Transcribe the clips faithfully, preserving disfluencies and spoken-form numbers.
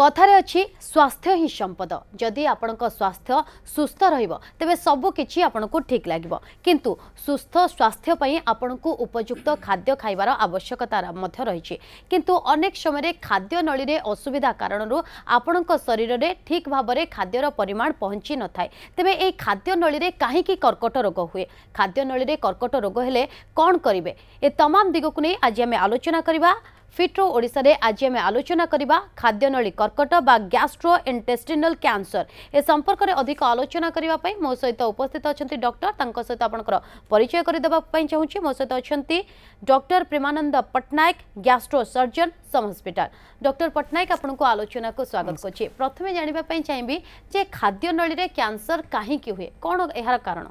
कथार अच्छी स्वास्थ्य ही संपद। जदि आपण स्वास्थ्य सुस्थ रे सबकि आपको ठीक लगे, किंतु सुस्थ स्वास्थ्यपी आपण को उपयुक्त खाद्य खाइबार आवश्यकता रही। किंतु अनेक समय खाद्य नली रे असुविधा कारण आपण शरीर में ठीक भाव में खाद्यर परिमाण पहुँची न थाए। तेबे ए खाद्य नली रे काहींकि कर्कट रोग हुए, खाद्य नली रे कर्कट रोग हेले कौन करिबे, ए तमाम दिग को नहीं आज आम आलोचना करिबा। फिट राहु ओडिशा रे आज आम आलोचना करिबा खाद्य नली कर्कट बा गैस्ट्रो इंटेस्टिनल कैंसर। ए संपर्क में अधिक आलोचना करिबा पई मो सहित उपस्थित अछंती डॉक्टर, तांको सहित आपनकर परिचय करि देबा पई चाहूची। मो सहित अछंती doctor Premanand Patnaik, gastro surgeon, SUM hospital. Doctor Patnaik, आपनको आलोचना को स्वागत करछि। प्रथमे जानिबा पई चाहिबी जे खाद्य नली रे कैंसर काहे कि हुए, कोन एहार कारण?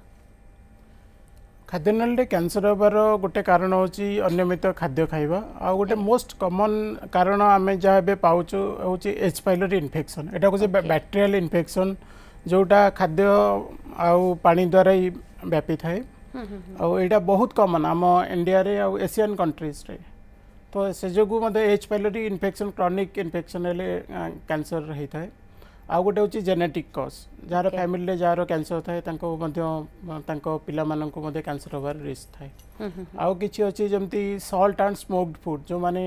खाद्य नली रे कैंसर होबार गोटे कारण होची अनियमित खाद्य खाइबा। आ गोटे मोस्ट कॉमन कारण आमे जाबे पाउच होची एच पाइलोरी इन्फेक्शन। एटा कोसे बैक्टीरियल इन्फेक्शन जोटा खाद्य आउ पानी द्वारा ही व्यापी थाए। आ एटा बहुत कॉमन आम इंडिया रे आउ एशियन कंट्रीज रे। तो से जगु मते H pylori infection chronic infection हेले कैंसर रही थाए। आ गोटे होची जेनेटिक कॉज, जार फैमिली रे जार कैंसर थाए तांको मध्य तांको पिला माननको मध्य कैंसर होबार रिस्क थाए। आउ किछि अछि जेमती सॉल्ट एंड स्मोक्ड फूड, जो माने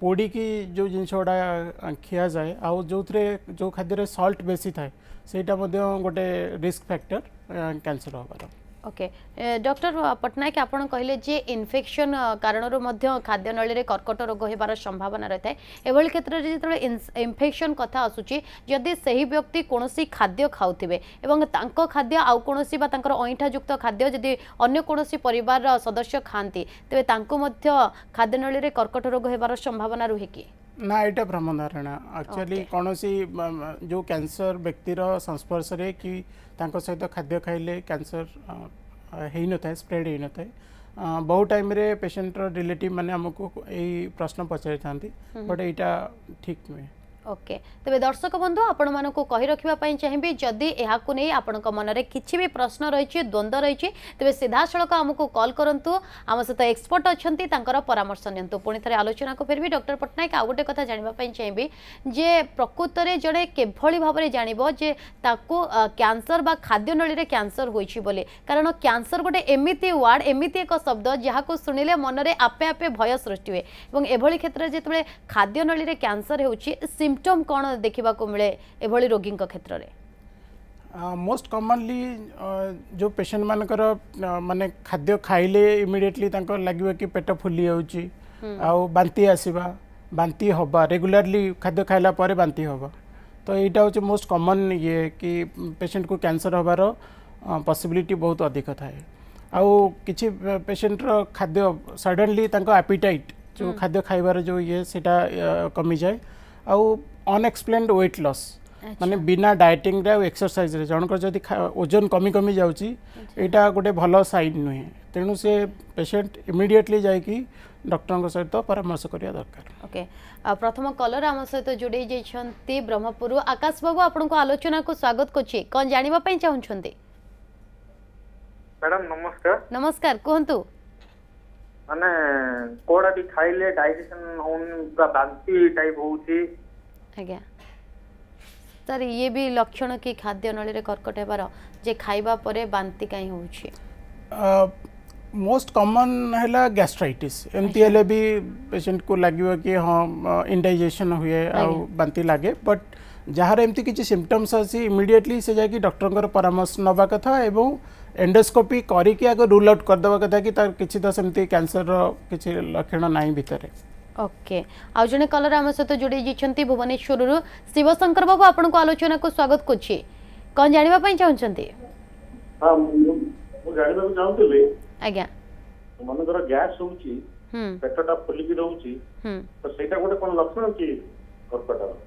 पोड़ी की जो जिनसोडा खिया जाए आउ जो थरे जो खाद्य रे सॉल्ट बेसी थाए सेटा मध्य गोटे रिस्क फैक्टर कैंसर होबार। ओके डॉक्टर पटनायक, आपण कहले जे इन्फेक्शन कारण खाद्य नली रे कर्कट रोग होबार संभावना रही है। एभली क्षेत्र में जिते इन्फेक्शन कथा आसुची, जदि सही व्यक्ति कोनोसी खाद्य खाउथिबे एवं तांको खाद्य आउ कोनोसी बा तांकर अइठा युक्त खाद्य जदि अन्य कोनोसी परिवार सदस्य खांती तेबे तांको मध्य खाद्य नली रे कर्कट रोग होबार संभावना रहे कि ना? एटा भ्रम धारणा। एक्चुअली कोनोसी जो कैंसर व्यक्तिर संस्पर्श रे कि तांको सहित खाद्य खाइले कैंसर है न था, स्प्रेड है न था। बहुत टाइम रे पेशेंटर रिलेटिव माने हमको यही प्रश्न पचारि थांती, बट एटा ठीक नुहे। ओके तेबे दर्शक बंधु, आपण मानको कहि रखिबा पई चाहिबे जदि एहाकु नै आपनक मनरे किछि भी प्रश्न रहिछि, द्वंद रहिछि, तेबे सीधा सळक हमकु कॉल करंतु। हम सहित एक्सपर्ट अछंती, तांकर परामर्श नियंतु। पुणी थरे आलोचना को फेरबी। डॉक्टर पटनायक, आ गोटे कथा जानिबा पई चाहिबे जे प्रकृत रे जणे केभली भाबरे जानिबो जे ताकु कैंसर बा खाद्य नली रे कैंसर होइछि बोले? कारण कैंसर गोटे एमिति वर्ड, एमिति एक शब्द जहाको सुनिले मनरे आपे आपे भय सृष्टि होए। एवं एभली क्षेत्र जेतबे खाद्य नली रे कैंसर होउछि, सिम्पटम कौन देखा मिले एभली रोगी क्षेत्र में? मोस्ट कॉमनली जो पेशेंट मानकर माने खाद्य खाइले इमिडिएटली लगे कि पेट फुली जाऊ, बांती आसवा, बांती हवा, रेगुलरली खाद्य खाइला पर बांती हवा। तो यहाँ हूँ मोस्ट कॉमन ये कि पेशेंट को कैंसर होबार पॉसिबिलिटी बहुत अधिक थाए। आउ किछि पेशेंटर खाद्य सडनली एपिटाइट जो खाद्य खाइबार जो ये सेटा कमी जाए। आउ अनएक्सप्लेन्ड वेट लॉस माने बिना डाइटिंग रे एक्सरसाइज रे जनकर जदि ओजन कमी कमी जाउची, एटा गोटे भलो साइन नुहे। तेणु से पेशेंट इमिडिएटली जाइकी डॉक्टर सहित परामर्श करिया दरकार। ओके प्रथम कलर आम सहित जोड़ी जाइछंती ब्रह्मपुर आकाश बाबू, आपनको आलोचना को स्वागत करछि। कोन जानिबा पई चाहुछंती? मैडम नमस्कार। नमस्कार, कोहंतु माने कोड़ा भी खाइले डाइजेशन होनका बांती टाइप होउची। आज्ञा सर, ये भी लक्षण की खाद्य नली रे कर्कट हेबार जे खाइबा परे बांती काई होउची? मोस्ट कॉमन हैला गैस्ट्राइटिस। एमती हेले भी पेशेंट को लागियो कि हां इंडाइजेशन हुए आ बांती लागे, बट जहार एमती किछि सिम्पटम्स आसी इमिडिएटली से जाकी डॉक्टर परामर्श नबा कथा एवं एंडोस्कोपी करिके आगे रूल आउट कर दवा कथा कि तार किछि तो सेमती कैंसर रो किछि लक्षण नाही भितरे। ओके आ जने कलर हम सहित जोड़ी जिछंती भुवनेश्वर रु शिवशंकर बाबू, आपन को आलोचना को स्वागत करछि। कोन जानिबा पई चाहुछंती? हां मु जानिबा को चाहुतले। आज्ञा मन कर गैस होउची, हम पेटटा फुली की रहउची, हम तो सेटा गोटे कोन लक्षण कि कर्कट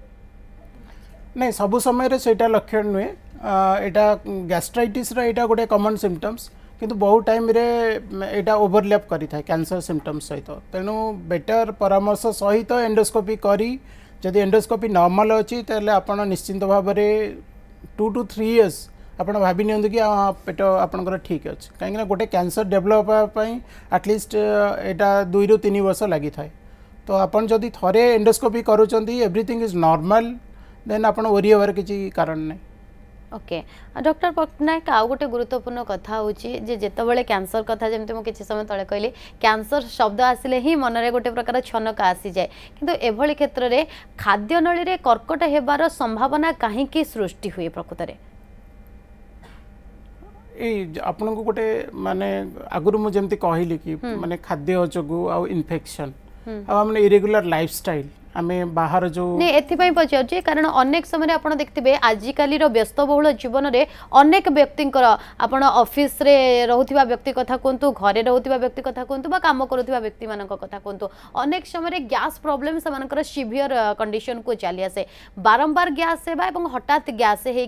नै? सब समय रे सेटा लक्षण नुए। एटा गैस्ट्राइटिस रा एटा गोटे कॉमन सिम्पटम्स, किंतु बहुत टाइम रे एटा ओवरलैप करी था कैंसर सिम्पटम्स सहित। तेणु बेटर परामर्श सहित एंडोस्कोपी करी जदि एंडोस्कोपी नॉर्मल अछि तले आपण निश्चिंत भाव रे टू टू थ्री इयर्स आपण भाबी नियंदु कि पेट आपनकर ठीक अछि। काहे कि गोटे कैंसर डेवलप पई एटलिस्ट एटा दुई रु तीन वर्ष लागि थाए। तो आपण जदि थरे एंडोस्कोपी करूचंती एवरीथिंग इज नॉर्मल देन आपन ओरी होबार किछि कारण नै। ओके डॉक्टर पटनायक आउ गोटे गुरुत्वपूर्ण कथा होछि जे जेतबेले कैंसर कथा जेमते मो किछि समय तळे कहली कैंसर शब्द आसिले ही मन रे गोटे प्रकार छनका आसी जाय किंतु एभली क्षेत्र रे खाद्य नळी रे कर्कट हेबार संभावना काहे की सृष्टि हुए प्रकृत रे ए आपन को गोटे माने आगुरु मो जेमते कहली कि माने खाद्य जगु आ इन्फेक्शन आ हमने इरेगुलर लाइफस्टाइल हमें बाहर जो नहीं एथि पचारे कारण अनेक समय आप देखते आजिकल व्यस्तबहुल जीवन में अनेक व्यक्ति आप ऑफिस रे रोकता व्यक्ति कथा कहतु घरे रोकता व्यक्ति कथा कहतु काम करुवा व्यक्ति मान कथा कहतु अनेक समय गैस प्रॉब्लम से सीवियर कंडीशन को चली आसे बारंबार गैस होगा और हठात गैस हो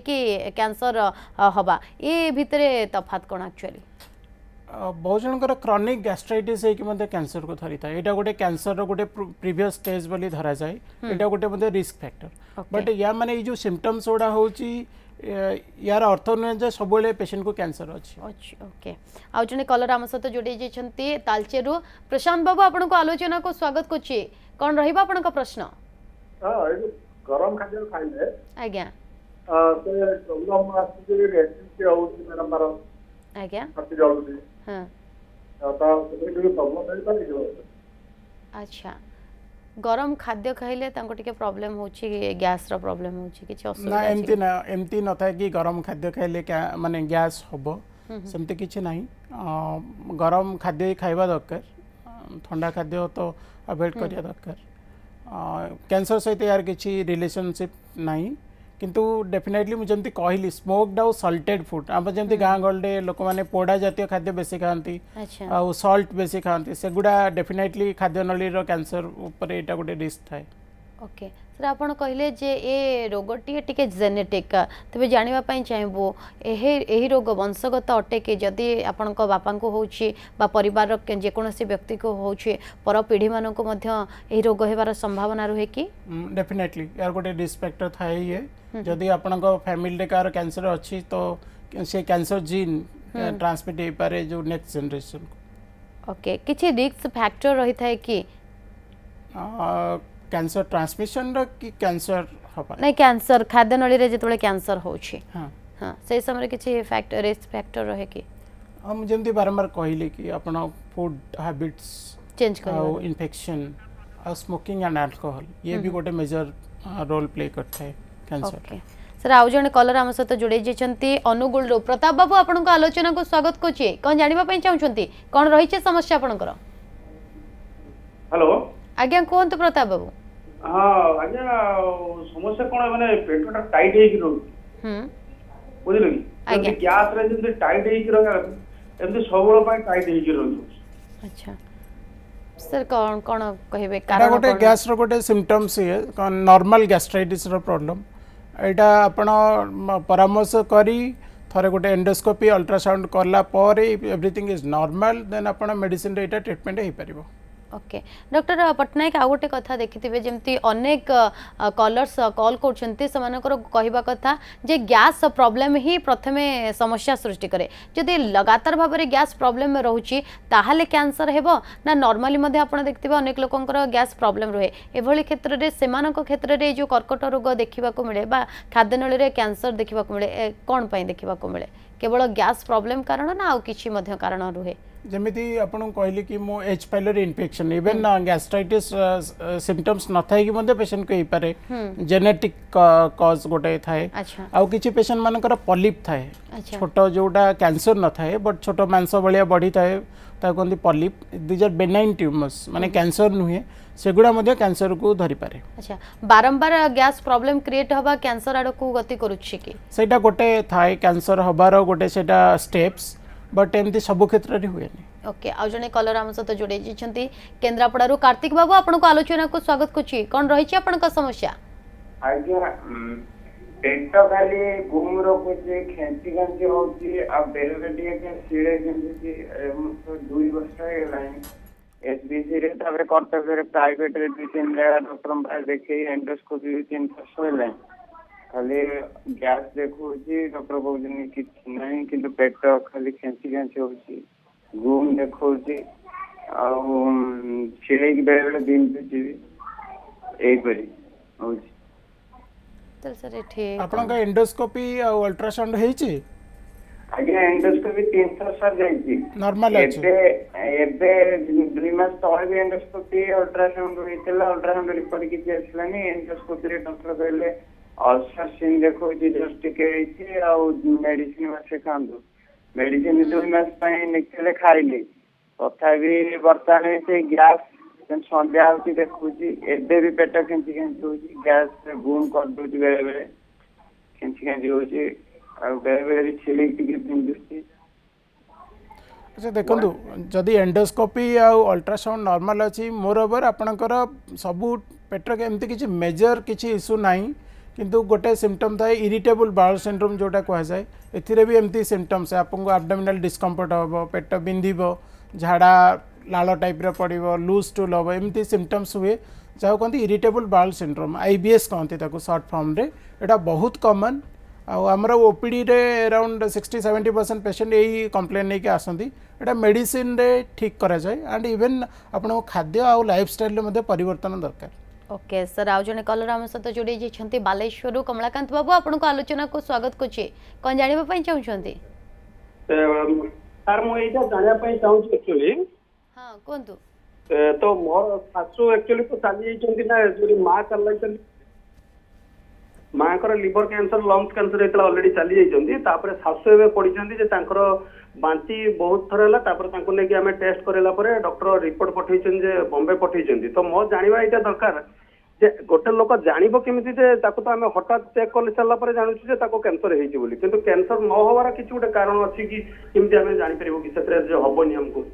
कैंसर हवा ये भितर तफात कौन एक्चुअली बहुत जनकर क्रॉनिक गैस्ट्राइटिस कैंसर को धरी था यहाँ गोटे कैंसर रोटे प्रीवियस स्टेज बोली धरा जाए यहाँ गोटे मतलब रिस्क फैक्टर बट या माने जो सिम्पटम्स गुड़ा हो यार अर्थ नुहे सब पेशेंट को कैंसर अच्छी। ओके आउ जने कलर आम सहित जोड़ी जाती तालचेरु प्रशांत बाबू आपन को आलोचना को स्वागत करछि कोन रहिबा आपन को प्रश्न गरम खाद्य खाइले आज्ञा से प्रॉब्लम आसी जे रेसिस्ट हो मैडम बार आज्ञा कति जल्दी हाँ अच्छा गरम खाद्य खाइले प्रॉब्लम होछि गैस रो प्रॉब्लम होछि किछ असुविधा ना एमती ना एमती न था कि गरम खाद्य खाइले माने गैस होबो सेमते किछ नाही गरम खाद्य खाइबा दरकार ठंडा खाद्य तो अवॉइड करिया दरकार कैंसर सहित यार किछि रिलेशनशिप नाही किंतु डेफिनेटली मुझे जमती कहली स्मोक्ड आउ सल्टेड फूड आम जमती गाँ गल्डे लोक मैंने पोड़ा जातीय खाद्य बेसी खाती आउ सल्ट बेसी खाती से गुड़ा डेफिनेटली खाद्य नली रो कैंसर ऊपर एटा गोटे रिस्क थाए। ओके सर आपन कहले जे ए रोगटी टिके जेनेटिक तबे जानिबा पई चाहेबो एही एही रोग वंशगत अटे के जदी आपनको बापा को होउची बा परिवार के जे कोनोसी व्यक्ति को होउची पर पीढ़ी मानन को मध्य एही रोग हेबार संभावना रहे कि डेफिनेटली यार गोटे रिस्क फैक्टर थाए ये जदी आपनको फैमिली रे कार कैंसर अछि तो से कैंसर जीन ट्रांसमिट हे पारे जो नेक्स्ट जनरेशन को। ओके किछि रिस्क फैक्टर रही थाए कि कैंसर ट्रांसमिशन रा कि कैंसर हबा नहीं कैंसर खाद्य नली रे जेतबेले कैंसर होउची हां हां सही समय किछि फैक्टर रिस्क फैक्टर रहे कि हम जेमति बारंबार कहले कि आपन फूड हैबिट्स चेंज करो इन्फेक्शन और स्मोकिंग एंड अल्कोहल ये भी गोटे मेजर रोल प्ले करता है कैंसर। ओके सर आउ जने कलर हम सहित जोड़े जेचंती अनुगुल रो प्रताप बाबू आपन को आलोचना को स्वागत कोची कोन जानिबा पई चाहुचंती कोन रही छे समस्या आपन को। हेलो आज्ञा कोन तो प्रताप बाबू हां आज्ञा समस्या कोन माने पेटटा टाइट हेकि रहो हम बुझिलो कि आज्ञा गैस रे जे टाइट हेकि रहो एमदे सबलो पाई टाइट हेकि रहो। अच्छा सर कोन कोन कहबे कारण गोटे गैस रो गोटे सिम्पटम्स हे कोन नॉर्मल गैस्ट्राइटिस रो प्रॉब्लम एटा आपण परामर्श करी थरे गोटे एंडोस्कोपी अल्ट्रासाउंड करला पर एवरीथिंग इज नॉर्मल देन आपण मेडिसिन रे एटा ट्रीटमेंट हे परिबो। ओके डॉक्टर पटनायक आउ गोटे कथा देखिथिबे जेमती अनेक कॉलर्स कॉल करछन्ते समानकर कहिबा कथा जे गैस प्रॉब्लम ही प्रथमे समस्या सृष्टि करे जदि लगातार भाव में गैस प्रॉब्लम रहुची ताहाले कैंसर हेबो ना नॉर्मली मध्ये आपण देखथिबे अनेक लोकंकर गैस प्रॉब्लम रहे एभली क्षेत्र रे सेमानक क्षेत्र रे जो कर्कट रोग देखिबा को मिले बा खाद्य नली रे कैंसर देखिबा को मिले कोन पई देखिबा को मिले केवल गैस प्रॉब्लम कारण ना आउ किछि मध्ये कारण रहे जमिति आपन कहले कि मो H pylori infection even gastritis symptoms न थाई कि मते पेशेंट को हे पारे जेनेटिक कॉज गोटे थाए आउ किछि पेशेंट मानकर पॉलिप थाए छोटो जोटा कैंसर न थाए बट छोटो मांस बलिया बढी थाए ता कोंदी polyp these are benign tumours माने कैंसर नुहे सेगुडा मते कैंसर को धरि पारे। अच्छा बारंबार गैस प्रॉब्लम क्रिएट हबा कैंसर आडो को गति करूछि कि सेटा गोटे थाए कैंसर हबार गोटे सेटा स्टेप्स बट एमती सब क्षेत्र रे हुए नहीं। ओके आउ जने कलर हम सहित जोड़े जेछंती केंद्रापड़ा रो कार्तिक बाबू आपन को आलोचना को स्वागत कोछि कोन रही छी आपन का समस्या। आज्ञा पेट खाली घूम रो कोछि खेंची गंजी होछि आ बेलबे दिए के सीड़े गंजी तो दुई वर्ष हे लाइन एसबीसी रे तबरे कर्तव्य रे प्राइवेट रे दुई तीन लेडा डॉक्टर भाई देखै एंडोस्कोपी तीन वर्ष हो लाइन खाली गैस देखो डॉक्टर कहते कि नहीं कि पेट खाली खेंची खेंची होम देखो छिड़े बेले बेले दिन पीछे यहीपर हॉस्पिटल सर एठे आपन का एंडोस्कोपी और अल्ट्रासाउंड हेची आगे एंडोस्कोपी तीन सौ सर जाईची नॉर्मल अछि एबे एबे दुई मास तोर भी एंडोस्कोपी अल्ट्रासाउंड होइतला अल्ट्रासाउंड रिपोर्ट किछि आछलानी एंडोस्कोपी रे डॉक्टर कहले अल्सर सीन देखो जे जस्टिक हेची और मेडिसिन वासे खांदो मेडिसिन दुई मास पई निकले खाइले तथा भी वर्तमान से गैस संध्या होती देखुची एबे भी पेट केंची केंची होची गैस से बूम कर दूची बेरे बेरे केंची केंची होची और बेरे बेरे छिले टिके पिंदुची। अच्छा देखंतु जदी एंडोस्कोपी आ अल्ट्रासाउंड नॉर्मल अछि मोरओवर आपनकर सबु पेट के एमती किछि मेजर किछि इशू नाही किंतु गोटे सिम्पटम थाए इरिटेबल बाउल सिंड्रोम जोटा कह जाए एथिरे भी एमती सिम्पटम्स आपनको एब्डोमिनल डिस्कम्फर्ट होबो पेट बिंदीबो झाड़ा लाल टाइप रे पड़ो लूज टूल हम एमती सिम्पटम्स हुए जहाँ कहते इरिटेबल बाउल सिंड्रोम आईबीएस कहते सर्ट फॉर्म रे एटा बहुत कॉमन आमर ओपीडी रे around sixty seventy percent patient यही कंप्लेन लेके आसती एटा मेडिसिन रे ठीक करा जाए एंड इवन आपन खाद्य आ लाइफस्टाइल रे परिवर्तन दरकार। ओके सर आज जने कलर आम सहित जोड़ी बालेश्वर कमलाकांत बाबू आपन को आलोचना को स्वागत करछी कोन जानिबा पई चाहुछंती सर मो एटा जानिबा पई चाहुछ एक्चुअली हाँ कौन तो तो मोर सासू एक्चुअली तो साली चंदी ना जोरी मां चल चली मां कर लिवर कैंसर लंग्स कैंसर एतला ऑलरेडी चली जइचंदी तापर सासू एबे पड़ी जंदी जे तांकर बांती बहुत थरला तापर तांको लेके हमें टेस्ट करेला परे डॉक्टर रिपोर्ट पठै छन जे बॉम्बे पठै छन तो मो जानिबा एटा दरकार जे गोटे लोक जानिबो केमिति जे ताको तो हमें हटात चेक कर लेला परे जानुछु जे ताको कैंसर हेइची बोली किंतु कैंसर न होवार किछु गोटे कारण अछि कि केमिति हमें जानि परबो कि सेतरे जे होबोनी हमको।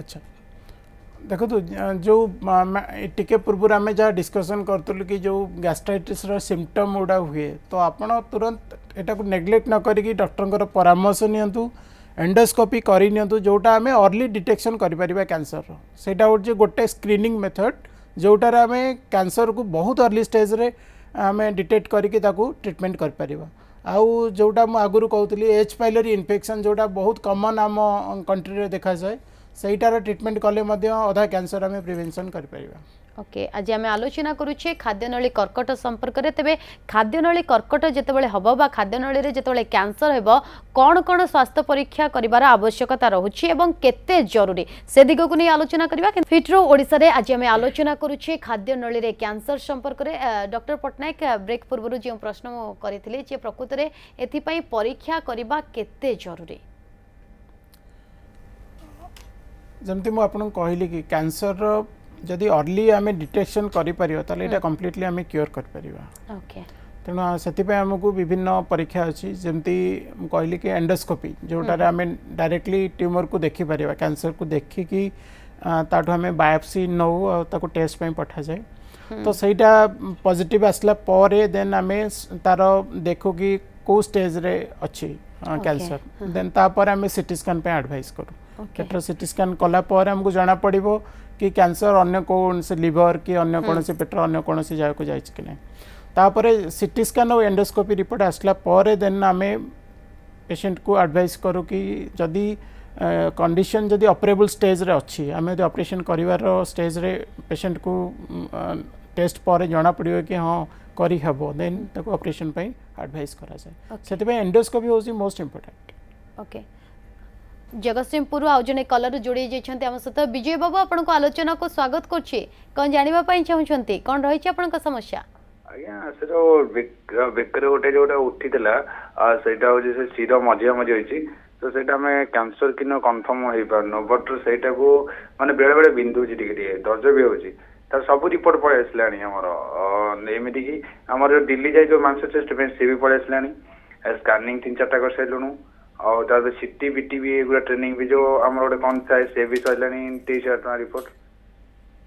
अच्छा देखो तो जो टिके पूर्व आम जहाँ डिस्कसन करूँ कि जो गैस्ट्राइटिस सिम्पटम गुड़ा हुए तो आपण तुरंत एटा को नेग्लेक्ट न करी डॉक्टर परामर्श नियंतु एंडोस्कोपी करी नियंतु जोटा आम अर्ली डिटेक्शन कर कैंसर सेटा हूँ गोटे स्क्रीनिंग मेथड जोटार आम कैंसर को बहुत अर्ली स्टेज रे आम डिटेक्ट करके ट्रीटमेंट कर आउ जोटा आगुरी कहूली एच पाइलोरी इन्फेक्शन जोटा बहुत कमन आम कंट्री में देखा जाए सहीटार ट्रीटमेंट कले अधा कैंसर आम प्रिवेंशन कर परिवा। ओके आज आम आलोचना करुचे खाद्यनली कर्कट संपर्क में तेज खाद्यनली कर्कट जितेबाला हम बा खाद्यनली जितेबाला कैंसर हो कौन कौन स्वास्थ्य परीक्षा करार आवश्यकता रोचे और केते जरूरी से दिग को नहीं आलोचना करवा फिट रहू ओडिशा रे आज आम आलोचना करुचे खाद्यनली कैंसर संपर्क में डॉक्टर पटनायक ब्रेक पूर्व जो प्रश्न करी जे प्रकृत में एथपाई परीक्षा करवा केते जरूरी जमती मु आपन कहली कि कैंसर जदि अर्ली आम डिटेक्शन करें कम्प्लीटली आम क्योर करके तेना से आमको विभिन्न परीक्षा अच्छी जमती कहली कि एंडोस्कोपी जोटार आम डायरेक्टली ट्यूमर को देखिपर कैंसर को देखिकी ताठू आम बायोप्सी नौ ताको टेस्ट पे पठा जाए तो सहीटा पॉजिटिव आसला परे देन आम तार देखू कि कौ स्टेज रे अच्छी कैंसर देन तापर आम सीटी स्कैन पे एडवाइस करूँ पेटर सीटी स्कैन कला पर हमको जाना पड़ो कि कैंसर अन्य कौन से लिवर कि अन्य कौन से पेटर अन्य कौन से जगह जाए कि नहीं तापर सीटी स्कैन और एंडोस्कोपी रिपोर्ट आसला पर देन आम पेशेंट को एडवाइस करूँ कि जदि कंडीशन जदि ऑपरेबल स्टेज रे अच्छी आम यदि ऑपरेशन कर स्टेज रे पेशेंट को टेस्ट पर जाना पड़ो कि हाँ करहब देन ताको ऑपरेशन पे एडवाइस करा जाए सेतिबे एंडोस्कोपी होसी मोस्ट इंपोर्टेंट। ओके जगतसिंहपुर आज जने कलर जोड़ी जाइछन्ते हम सहित विजय बाबू आपन को आलोचना को स्वागत करछी कोन जानिबा पई चाहुछन्ते कोन रहै छै आपन का समस्या आज्ञा सेरो बेकरे गोटे जोटा उठितला सेटा हो जे सिर मझिया मझि होई छी तो सेटा में कैंसर किनो कंफर्म होई परनो बट सेटा को माने बेले बेले बिंदु जी टिके टिके दर्द भी होई छी तार सब रिपोर्ट पळे आसलानी हमर एमिति की हमर दिल्ली जाय जो मानस चेस्ट पेन से भी पळे आसलानी स्कैनिंग तीन चारटा कर सेलनु और तार सीटी बीटी भी एगुला ट्रेनिंग भी जो आम गोटे कौन था से भी सरलानी तेईस हजार टाँह रिपोर्ट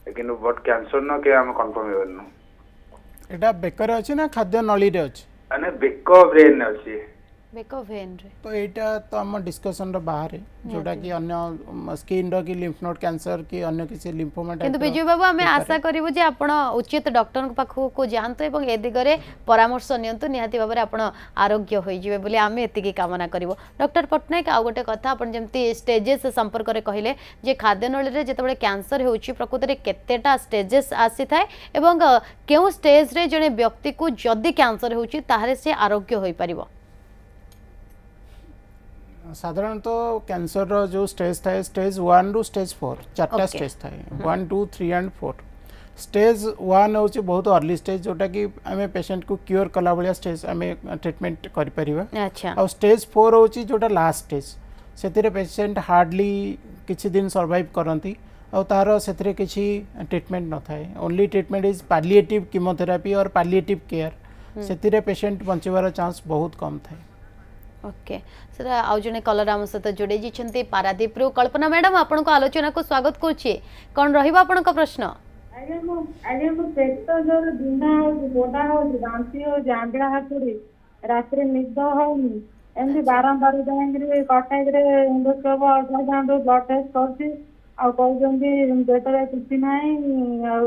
लेकिन बट कैंसर न के आम कन्फर्म हो बेकर अच्छे ना खाद्य नली बेक ब्रेन अच्छे बेको वेन रे तो एटा तो हम डिस्कशन रो बाहर है जोटा कि अन्य स्किन रो कि लिम्फ नोड कैंसर कि अन्य किसी लिम्फोमा टाइप किंतु बिजू बाबू हमें आशा करबो जे आपण उचित डॉक्टर को पाखो को जानतो एवं ए दिगरे परामर्श नियंतो निहाती बारे आपण आरोग्य होई जेबे बोले हमें एति की कामना करबो। डॉक्टर पटनायक आ गोटे कथा आपण जेमती स्टेजेस संपर्क रे कहिले जे खाद्य नळी रे जेतबेले कैंसर होउची प्रकृति रे केतेटा स्टेजेस आसी थाए एवं केउ स्टेज रे जने व्यक्ति को जदी कैंसर होउची ताहारे से आरोग्य होई परिबो। साधारणत तो कैंसर रो जो स्टेज था स्टेज वन रु स्टेज फोर चार्टा स्टेज था one two three and four. Stage one हूँ बहुत अर्ली स्टेज जोटा कि आम पेसेंट को क्योर कला भाया स्टेज आम ट्रिटमेंट कर। स्टेज फोर हूँ जोटा लास्ट स्टेज से पेसेंट हार्डली किसी दिन सर्वाइव करती और तार से ट्रिटमेंट न थाए। Only treatment is palliative chemotherapy और पालिएटिव केयर से पेसेंट बचार चांस बहुत कम थाए। ओके सर आज जने कलर आम सहित जोड़े जी पारादीप रु कल्पना मैडम आपण को आलोचना को स्वागत करूची कौन रहिबा आपण को प्रश्न। अरे मो अरे मो पेट जो बिंदा हो बोडा हो बांसी हो जांगड़ा हातुरी रात्रि निद होनी एंदी बारंबार जांगरे कटाई रे एंडोस्कोप अल्ट्रासाउंड ब्लड टेस्ट करती आ को जंदी बेटा कुछ नाही आ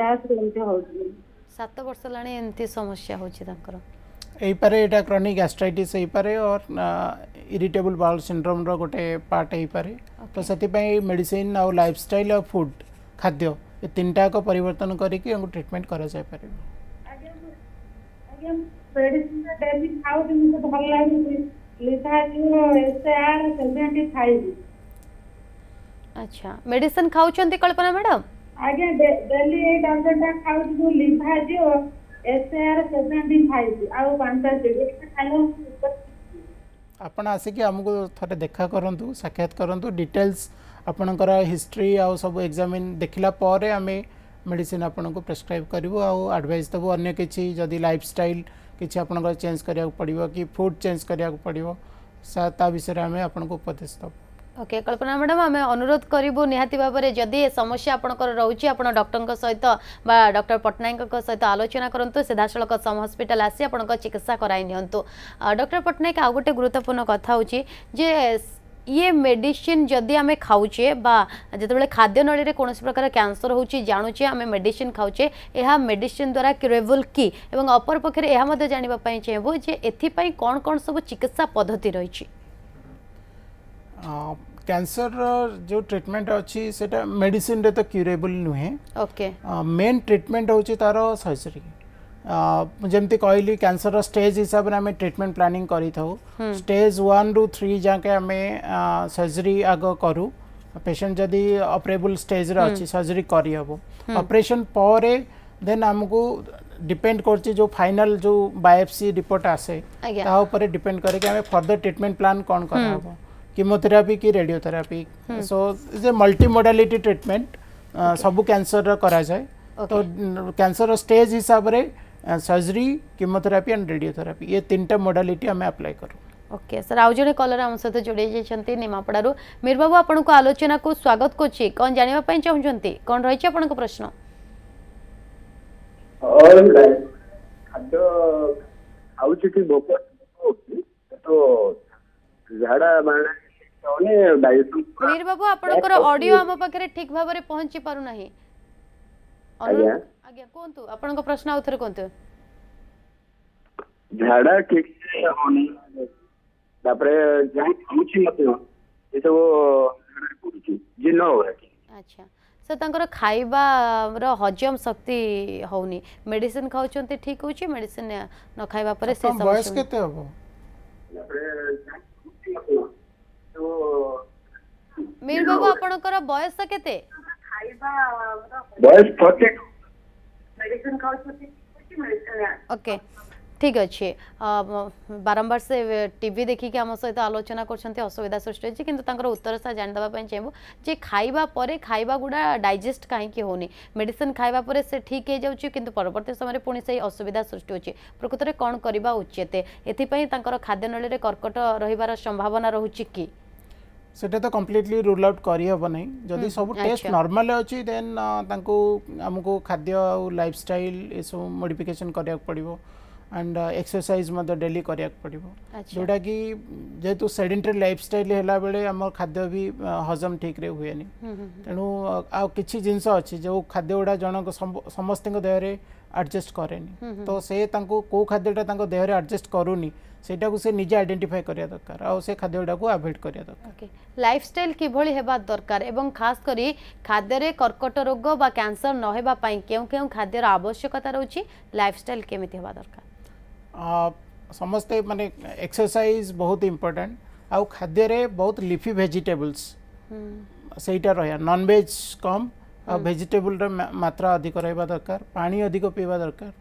गैस एंती होती सात वर्ष लाने एंती समस्या होची तांकर यही पारे एटा क्रॉनिक गैस्ट्राइटिस हो पारे और इरिटेबल बाउल सिंड्रोम रो गोटे पार्ट हो पारे। तो से मेडिसिन और लाइफस्टाइल और फूड खाद्य ये तीन टाक परिवर्तन करके ट्रीटमेंट करा जाय पारे। मेडिसिन डेली खाओ दिन भल लागे लिखा एसआर सेवेंटी फाइव। अच्छा मेडिसिन खाऊ चंती कल्पना मैडम आगे डेली ए डॉक्टर खाऊ दिन लिखा जो एसआर सेवेंटी फाइव आउ पांचटा जेडी खालो आपण आसी कि हमको थरे देखा करंतु साक्षात करंतु डिटेल्स आपनकर हिस्ट्री आ सब एग्जामिन देखिला पारे हमें मेडिसिन आपन को प्रिस्क्राइब करबो आ एडवाइस देबो। अन्य किछि जदी लाइफस्टाइल किछि आपनकर चेंज करिया पड़िबो कि फूड चेंज करिया पड़िबो ता विषय रे हमें आपन को उपदेश देबो। ओके okay, कल्पना मैडम आम अनुरोध करूँ निहाती भावना जदि समस्या आपंकर रोचे आप डॉक्टर सहित बा डॉक्टर पटनायक सहित आलोचना करूँ सीधासलख सम हस्पिटाल आसी आपंकर चिकित्सा कराई नियंतु। डॉक्टर पटनायक आ गोटे गुरुत्वपूर्ण कथा होची जे ये मेडिसिन जदि आम खाऊचे बा जिते खाद्य नली रे कोनोसी प्रकार कैंसर होची जानुचे आम मेडिसिन खाऊचे यह मेडिसिन द्वारा क्यूरेबल की एवं अपर पक्ष जानापी चाहेबू जे एथिपाई कौन कौन सब चिकित्सा पद्धति रही। कैंसर जो ट्रीटमेंट अच्छी से मेडिसिन रे तो क्यूरेबल नुहे। ओके मेन ट्रीटमेंट हूँ तार सर्जरी जमती कहली कैंसर स्टेज हिसाब से ट्रीटमेंट प्लानिंग करी था। स्टेज वन रु थ्री जाके आम सर्जरी आग करूँ पेशेंट जदि ऑपरेबल स्टेज रे अच्छी सर्जरी करहब ऑपरेशन पर देन आमको डिपेंड करची जो फाइनल जो बायोप्सी रिपोर्ट आसे तापर डिपेंड करें फर्दर ट्रीटमेंट प्लान कौन कर कीमोथेरापी की radiotherapy so is a multi modality treatment सबू कैंसर करा जाए। तो कैंसर स्टेज हिसाब रे सर्जरी कीमोथेरापी एंड रेडियोथेरापी ये तीनटा मोडालिटी हमें अप्लाई करूँ। ओके सर आज जड़े कलर आम सहित जोड़े जाती निमापड़ू मीर बाबू आपन को आलोचना को स्वागत करछि कौन जानिबा पई चाहुचंती कौन रहिछि आपन को प्रश्न। और खाद्य खाउछि कि भोक तो झाड़ा बाणा मीर बाबू आपनकर ऑडियो हम पाखरे ठीक भाव रे पहुंची पारु नाही आज्ञा आज्ञा कोंतु आपनकर प्रश्न उथरे कोंतु झाड़ा ठीक से होनी तापरे जाई पूछि मते ये तो झाड़ा पूछि जे न हो। अच्छा सर तंकर खाइबा रो हजम शक्ति होउनी मेडिसिन खाउचंते ठीक होछि मेडिसिन न खाइबा परे से समस्या बयस केते होबो तापरे मीर बाबू आपनकर बयस केते खाइबा बयस फोर्टी टू मेडिसिन खाउ छी मेडिसिन। ओके ठीक अछि बारंबार से टीवी देखि के हम सहित आलोचना करछन्ते असुविधा सृष्टि अछि किंतु तांकर उत्तर सा जानि दबा पय चाहबो जे खाइबा परे खाइबा गुडा डाइजेस्ट काहे कि होनी मेडिसिन खाइबा परे से ठीक हे जाउ छी किंतु परवर्ती समय रे पुणी सही असुविधा सृष्टि होछि प्रकृति रे कोन करबा उचित एथि पय तांकर खाद्य नळी रे कर्कट रहिबार संभावना रहूछि की सेटा तो कम्प्लीटली रूल आउट करहब ना जदि सब टेस्ट नॉर्मल अच्छी देन आमको खाद्य लाइफस्टाइल ये सब मोडिफिकेशन कराया पड़ो। एंड एक्सरसाइज डेली कराया पड़ो जोटा कि जेहेतु सेडेंटरी लाइफस्टाइल हैला बेले आम खाद्य भी हजम ठीक रे हुए नहीं तेणु आ किछि जिंस अछि जो खाद्य गुड़ा जनक समस्त देह रे एडजस्ट करेनी तो से तांको को खाद्यटा तांको देह रे एडजस्ट करूनी सेटा को से निजे आइडेंटिफाई करिया दरकार आ से खाद्य गुड़ा को अवॉइड करिया दरकार। ओके लाइफस्टाइल कि भली हेबा दरकार एवं खास करी खाद्य रे कर्कट रोग बा कैंसर न हेबा पई केउ केउ खाद्य रे आवश्यकता रहउछि लाइफस्टाइल केमिति हेबा दरकार। आ, समस्ते माने एक्सरसाइज बहुत इम्पोर्टेंट आउ खाद्य रे बहुत लिफी वेजिटेबल्स सेटा रहा नॉन वेज कम और वेजिटेबल मात्रा अधिक रहा दरकार पानी अधिक पीवा दरकार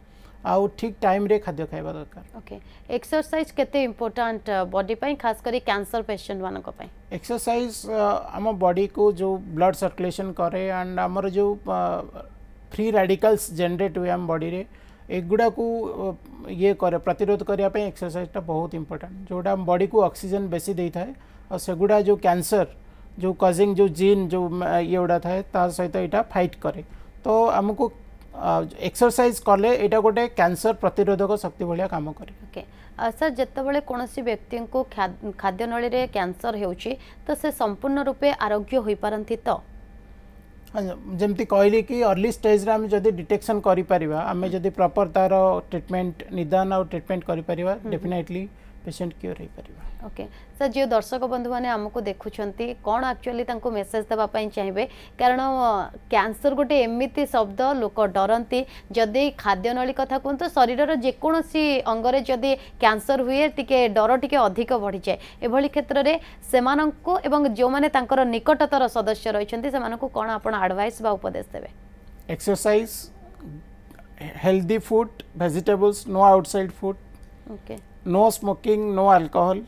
आउ ठीक टाइम रे खाद्य खाइबा दरकार। ओके एक्सरसाइज केते इम्पोर्टेंट बॉडी पई खास करी कैंसर पेशेंट मानन को पई एक्सरसाइज हम बॉडी को जो ब्लड सर्कुलेशन करे एंड हमर जो फ्री रेडिकल्स जनरेट हुए हम बॉडी रे एगुड़ा को ये करे प्रतिरोध करने एक्सरसाइज बहुत इंपोर्टेंट जोटा बॉडी को ऑक्सीजन बेसी दे था और सेगुड़ा जो कैंसर जो कजिंग जो जीन जो ये गुड़ा थाए सहित यहाँ फाइट करे तो आमको एक्सरसाइज कले यहाँ गोटे कैंसर प्रतिरोधक शक्ति भाया काम करे। ओके सर जितेबाला कौन व्यक्ति को खाद्य नली रे कैंसर होउछि तो से संपूर्ण रूपे आरोग्य हो पारती तो जमती कहली कि अर्ली स्टेज आम जब डिटेक्शन करें जब प्रॉपर तार ट्रिटमेंट निदान और ट्रिटमेंट करें डेफिनेटली पेशेंट क्योर हो पार। ओके सर जो दर्शक बंधु मैंने आमको देखुंट कौन एक्चुअली मेसेज देवाई चाहिए कारण कैंसर गोटे एमती शब्द लोक डरती जदि खाद्य नली कथा कहूँ तो शरीर जेकोसी सी अंगरे जदि कैंसर हुए टी डर टी अधिक बढ़ी जाए एभली क्षेत्र में से जो मैंने निकटतर सदस्य रही कौन आप एडवाइस उपदेश देवे। Exercise healthy food vegetables no outside food no smoking no alcohol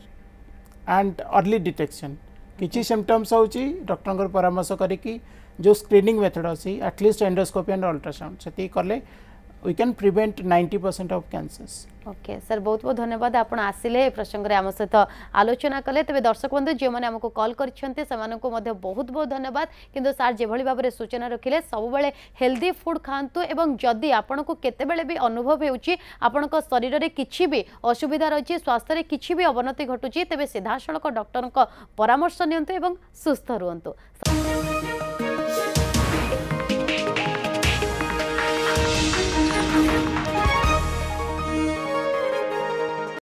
and early detection किसी सिम्पटम्स होची डॉक्टर परामर्श करी जो स्क्रीनिंग मेथड अच्छी एटलिस्ट एंडोस्कोपी एंड अल्ट्रासाउंड से कले we can prevent ninety percent of cancers. Okay sir बहुत बहुत धन्यवाद आप आसिले प्रसंग में आम सहित आलोचना कले तेज दर्शक बंधु जो मैंने आमको कॉल करते बहुत बहुत धन्यवाद किंतु सार जो भाव में सूचना रखिले सबुबले हेल्दी फूड खातु एवं जदि आपन को केतेबेले भी अनुभव हो शरीर में किसी भी असुविधा रही स्वास्थ्य में किसी भी अवनति घटुची तेज सीधासल डॉक्टर परामर्श नियंतु एवं सुस्थ रुहतु।